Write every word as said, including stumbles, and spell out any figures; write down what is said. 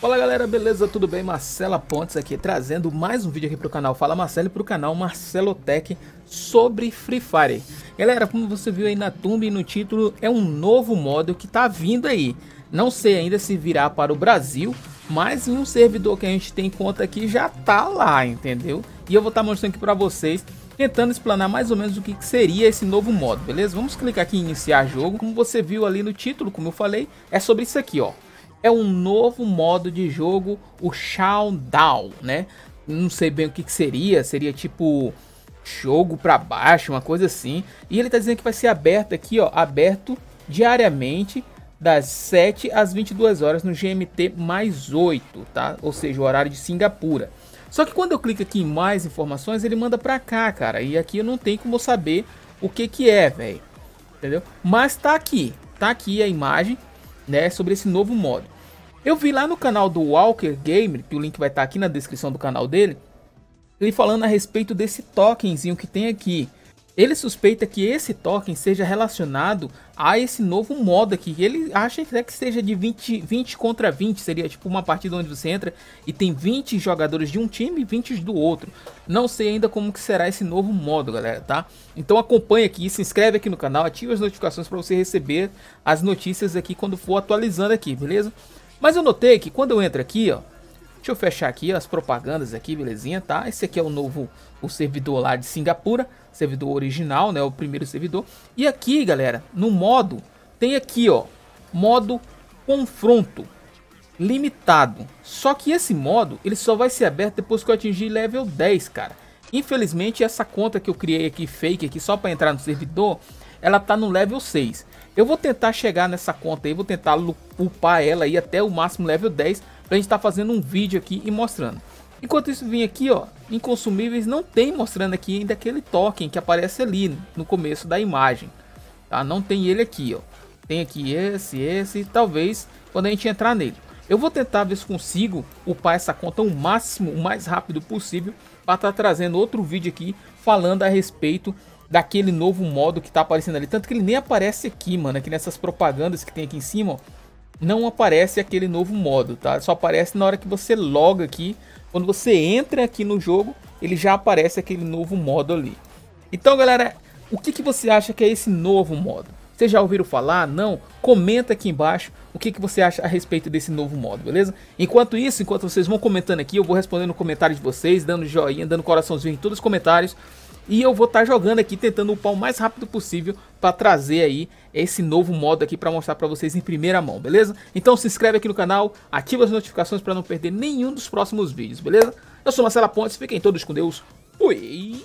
Fala galera, beleza? Tudo bem? Marcela Pontes aqui, trazendo mais um vídeo aqui para o canal Fala Marcelo e para o canal Marcelo Tech sobre Free Fire. Galera, como você viu aí na thumb e no título, é um novo modo que tá vindo aí. Não sei ainda se virá para o Brasil, mas em um servidor que a gente tem em conta aqui já tá lá, entendeu? E eu vou estar tá mostrando aqui para vocês, tentando explanar mais ou menos o que seria esse novo modo, beleza? Vamos clicar aqui em iniciar jogo. Como você viu ali no título, como eu falei, é sobre isso aqui, ó. É um novo modo de jogo, o Showdown, né? Não sei bem o que, que seria, seria tipo jogo para baixo, uma coisa assim. E ele tá dizendo que vai ser aberto aqui, ó, aberto diariamente das sete às vinte e duas horas no G M T mais oito, tá? Ou seja, o horário de Singapura. Só que quando eu clico aqui em mais informações, ele manda para cá, cara. E aqui eu não tenho como saber o que que é, velho. Entendeu? Mas tá aqui, tá aqui a imagem, né, sobre esse novo modo. Eu vi lá no canal do Walker Gamer, que o link vai estar tá aqui na descrição do canal dele, ele falando a respeito desse tokenzinho que tem aqui. Ele suspeita que esse token seja relacionado a esse novo modo aqui. Ele acha até que seja de vinte contra vinte, seria tipo uma partida onde você entra e tem vinte jogadores de um time e vinte do outro. Não sei ainda como que será esse novo modo, galera, tá? Então acompanha aqui, se inscreve aqui no canal, ativa as notificações para você receber as notícias aqui quando for atualizando aqui, beleza? Mas eu notei que quando eu entro aqui, ó, deixa eu fechar aqui as propagandas aqui, belezinha, tá? Esse aqui é o novo, o servidor lá de Singapura, servidor original, né? O primeiro servidor. E aqui, galera, no modo, tem aqui, ó, modo confronto limitado. Só que esse modo, ele só vai ser aberto depois que eu atingir level dez, cara. Infelizmente, essa conta que eu criei aqui, fake aqui, só para entrar no servidor, ela tá no level seis. Eu vou tentar chegar nessa conta aí, vou tentar upar ela aí até o máximo level dez, pra gente tá fazendo um vídeo aqui e mostrando. Enquanto isso, vim aqui, ó, em consumíveis não tem mostrando aqui ainda aquele token que aparece ali no começo da imagem, tá? Não tem ele aqui, ó. Tem aqui esse, esse, talvez quando a gente entrar nele. Eu vou tentar ver se consigo upar essa conta o máximo, o mais rápido possível, para estar trazendo outro vídeo aqui falando a respeito daquele novo modo que tá aparecendo ali. Tanto que ele nem aparece aqui, mano. Aqui nessas propagandas que tem aqui em cima, ó, não aparece aquele novo modo, tá? Só aparece na hora que você loga aqui. Quando você entra aqui no jogo, ele já aparece aquele novo modo ali. Então, galera, o que, que você acha que é esse novo modo? Vocês já ouviram falar? Não? Comenta aqui embaixo o que, que você acha a respeito desse novo modo, beleza? Enquanto isso, enquanto vocês vão comentando aqui, eu vou respondendo o comentário de vocês, dando joinha, dando coraçãozinho em todos os comentários. E eu vou estar tá jogando aqui, tentando upar o mais rápido possível para trazer aí esse novo modo aqui para mostrar para vocês em primeira mão, beleza? Então se inscreve aqui no canal, ativa as notificações para não perder nenhum dos próximos vídeos, beleza? Eu sou Marcela Pontes, fiquem todos com Deus, fui!